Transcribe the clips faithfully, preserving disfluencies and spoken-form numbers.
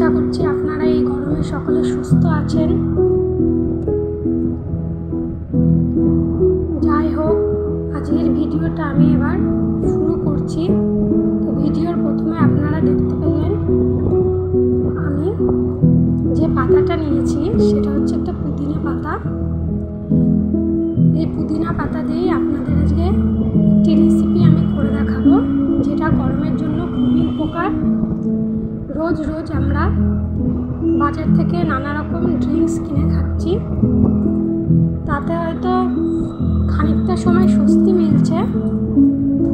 আশা করছি আপনারা এই গরমে সকলে সুস্থ আছেন। যাই হোক, আজকের ভিডিওটা আমি এবার শুরু করছি। তো ভিডিওর প্রথমে আপনারা দেখতে পেলেন আমি যে পাতাটা নিয়েছি সেটা হচ্ছে একটা পুদিনা পাতা। এই পুদিনা পাতা দিয়েই আপনাদের আজকে একটি রেসিপি আমি করে দেখাবো, যেটা গরমের জন্য খুবই উপকার। রোজ রোজ আমরা বাজার থেকে নানা রকম ড্রিঙ্কস কিনে খাচ্ছি, তাতে হয়তো খানিকটা সময় স্বস্তি মিলছে,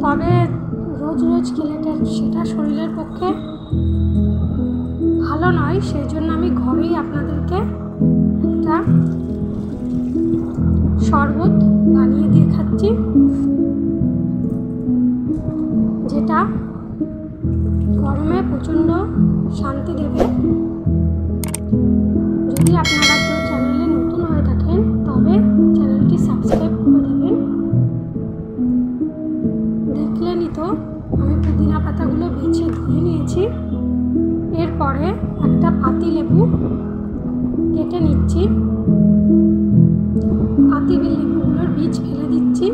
তবে রোজ রোজ খেলে সেটা শরীরের পক্ষে ভালো নয়। সেই জন্য আমি ঘরেই আপনাদেরকে একটা শরবত বানিয়ে দিয়ে খাচ্ছি, যেটা গরমে প্রচণ্ড শান্তি দেবে। যদি আপনারা কেউ চ্যানেলে নতুন হয়ে থাকেন তবে চ্যানেলটি সাবস্ক্রাইব করে দেবেন। দেখলেনই তো, আমি পুদিনা পাতাগুলো বেছে ধুয়ে নিয়েছি। এরপরে একটা পাতি লেবু কেটে নিচ্ছি, পাতি লেবুগুলোর বীজ ফেলে দিচ্ছি।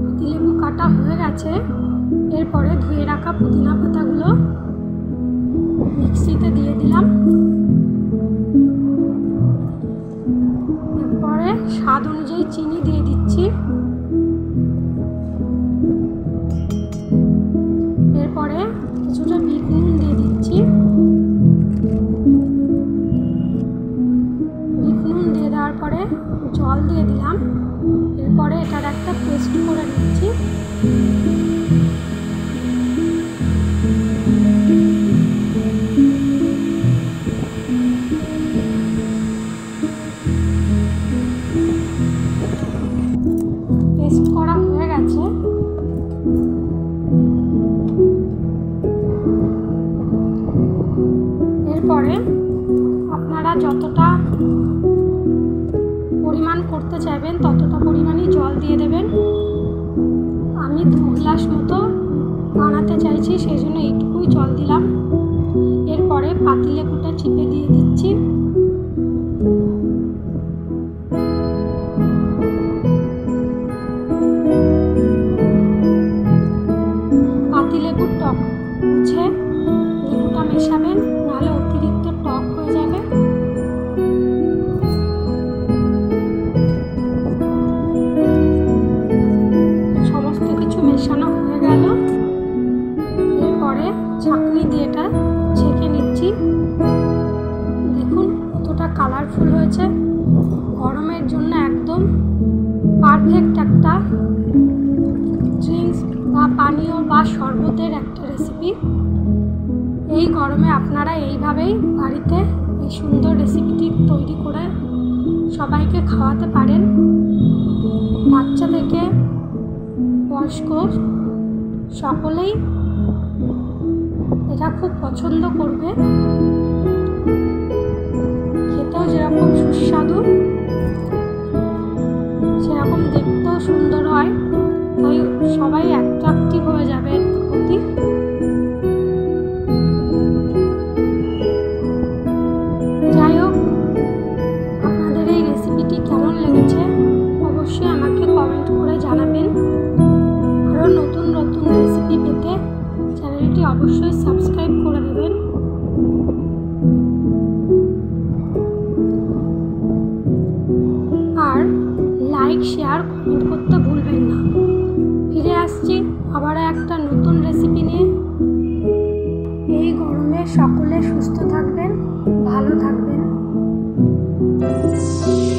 পাতি লেবু কাটা হয়ে গেছে। এরপরে ধুয়ে রাখা পুদিনা পাতাগুলো মিক্সিতে দিয়ে দিলাম। এরপরে স্বাদ অনুযায়ী চিনি দিয়ে দিচ্ছি। এরপরে কিছুটা বিট নুন দিয়ে দিচ্ছি। বিট নুন দিয়ে দেওয়ার পরে জল দিয়ে দিলাম। এরপরে এটার একটা পেস্ট করে নিচ্ছি। এরপরে আপনারা যতটা পরিমাণ করতে চাইবেন ততটা পরিমাণই জল দিয়ে দেবেন। আমি দু গ্লাস মতো বানাতে চাইছি, সেই জন্য এইটুকুই জল দিলাম। এরপরে পাতিলেবুটা চিপে দিয়ে দিচ্ছি। পাতিলেবুর টক বুঝে লেবুটা মেশাবেন, নাহলে অতিরিক্ত টক হয়ে যাবে। সমস্ত কিছু মেশানো হয়ে গেল। এরপরে ঝাঁকনি দিয়ে এটা ছেঁকে নিচ্ছি। দেখুন কতটা কালারফুল হয়েছে। গরমের জন্য একদম পারফেক্ট একটা ড্রিঙ্কস বা পানীয় বা শরবতের একটা রেসিপি। এই গরমে আপনারা এইভাবেই বাড়িতে এই সুন্দর রেসিপিটি তৈরি করে সবাইকে খাওয়াতে পারেন। বাচ্চা থেকে বয়স্ক সকলেই এটা খুব পছন্দ করবে। খেতেও যেরকম সুস্বাদু সেরকম দেখতেও সুন্দর হয়, তাই সবাই অ্যাট্রাকটিভ হয়ে যাবে প্রতি। যাই হোক, আপনাদের এই রেসিপিটি কেমন লেগেছে অবশ্যই আমাকে কমেন্ট করে জানাবেন। আরও নতুন নতুন রেসিপি পেতে চ্যানেলটি অবশ্যই সাবস্ক্রাইব করে দেবেন। আর লাইক, শেয়ার, কমেন্ট করতে ভুলবেন না। ফিরে আসছি আবার একটা নতুন রেসিপি নিয়ে। এই গরমে সকলে সুস্থ থাকবেন, ভালো থাকবেন।